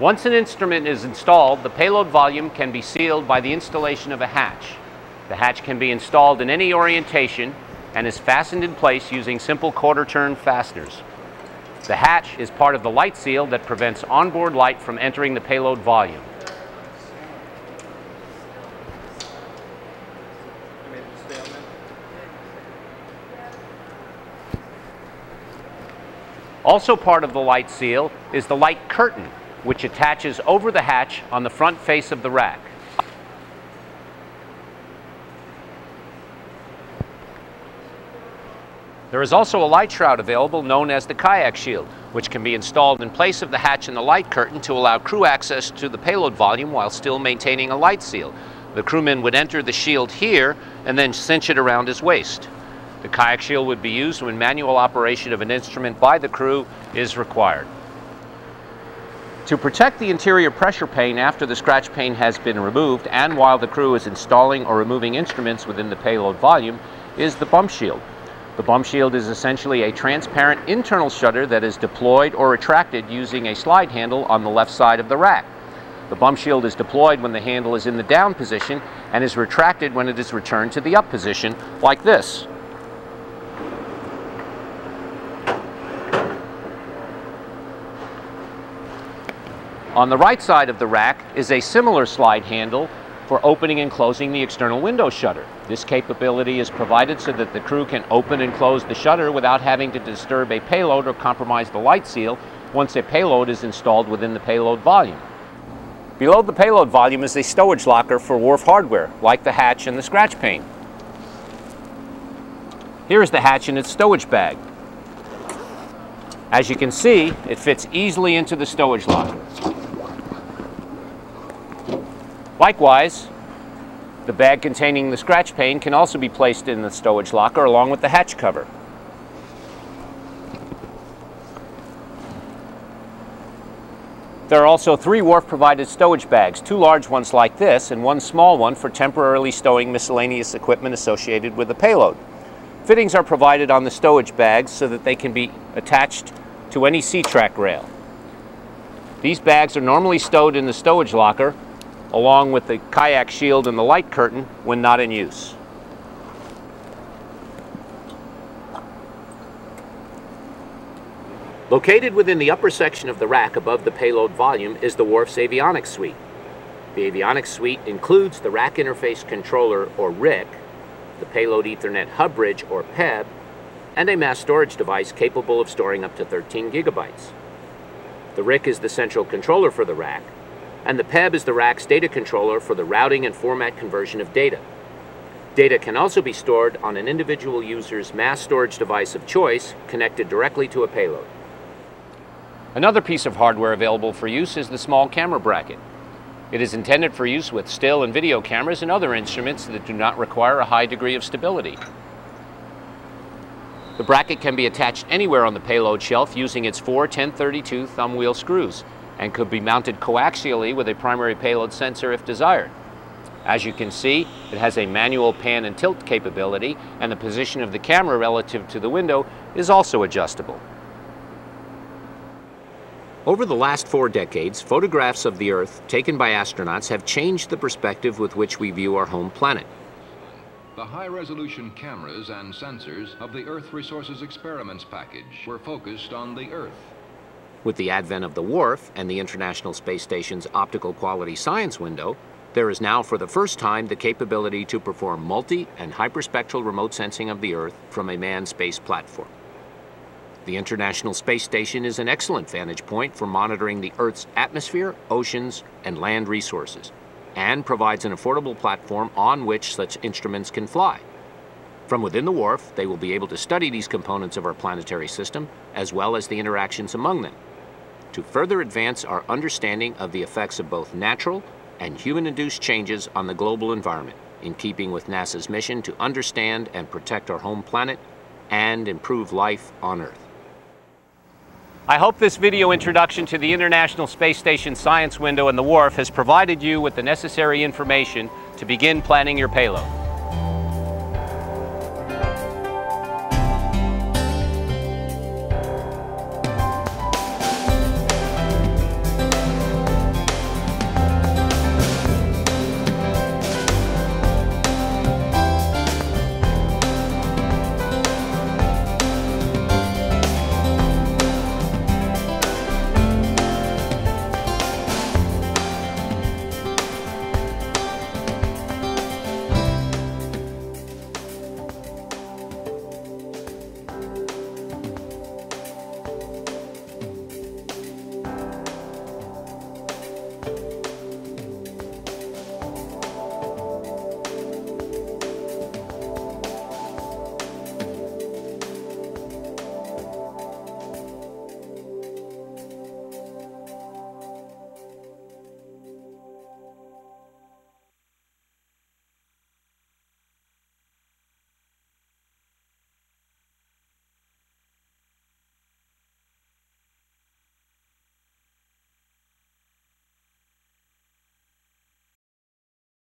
Once an instrument is installed, the payload volume can be sealed by the installation of a hatch. The hatch can be installed in any orientation and is fastened in place using simple quarter-turn fasteners. The hatch is part of the light seal that prevents onboard light from entering the payload volume. Also part of the light seal is the light curtain, which attaches over the hatch on the front face of the rack. There is also a light shroud available known as the kayak shield, which can be installed in place of the hatch and the light curtain to allow crew access to the payload volume while still maintaining a light seal. The crewman would enter the shield here and then cinch it around his waist. The kayak shield would be used when manual operation of an instrument by the crew is required. To protect the interior pressure pane after the scratch pane has been removed and while the crew is installing or removing instruments within the payload volume is the bump shield. The bump shield is essentially a transparent internal shutter that is deployed or retracted using a slide handle on the left side of the rack. The bump shield is deployed when the handle is in the down position and is retracted when it is returned to the up position, like this. On the right side of the rack is a similar slide handle for opening and closing the external window shutter. This capability is provided so that the crew can open and close the shutter without having to disturb a payload or compromise the light seal once a payload is installed within the payload volume. Below the payload volume is a stowage locker for wharf hardware, like the hatch and the scratch pane. Here is the hatch in its stowage bag. As you can see, it fits easily into the stowage locker. Likewise, the bag containing the scratch pane can also be placed in the stowage locker along with the hatch cover. There are also 3 wharf-provided stowage bags, 2 large ones like this and one small one for temporarily stowing miscellaneous equipment associated with the payload. Fittings are provided on the stowage bags so that they can be attached to any C-track rail. These bags are normally stowed in the stowage locker along with the kayak shield and the light curtain when not in use. Located within the upper section of the rack above the payload volume is the wharf's avionics suite. The avionics suite includes the rack interface controller, or RIC, the payload Ethernet hub bridge, or PEB, and a mass storage device capable of storing up to 13 gigabytes. The RIC is the central controller for the rack, and the PEB is the rack's data controller for the routing and format conversion of data. Data can also be stored on an individual user's mass storage device of choice connected directly to a payload. Another piece of hardware available for use is the small camera bracket. It is intended for use with still and video cameras and other instruments that do not require a high degree of stability. The bracket can be attached anywhere on the payload shelf using its 4 1032 thumb wheel screws, and could be mounted coaxially with a primary payload sensor if desired. As you can see, it has a manual pan and tilt capability, and the position of the camera relative to the window is also adjustable. Over the last 4 decades, photographs of the Earth taken by astronauts have changed the perspective with which we view our home planet. The high-resolution cameras and sensors of the Earth Resources Experiments package were focused on the Earth. With the advent of the wharf and the International Space Station's optical quality science window, there is now for the first time the capability to perform multi- and hyperspectral remote sensing of the Earth from a manned space platform. The International Space Station is an excellent vantage point for monitoring the Earth's atmosphere, oceans, and land resources, and provides an affordable platform on which such instruments can fly. From within the wharf, they will be able to study these components of our planetary system, as well as the interactions among them, to further advance our understanding of the effects of both natural and human-induced changes on the global environment, in keeping with NASA's mission to understand and protect our home planet and improve life on Earth. I hope this video introduction to the International Space Station Science Window and the Wharf has provided you with the necessary information to begin planning your payload.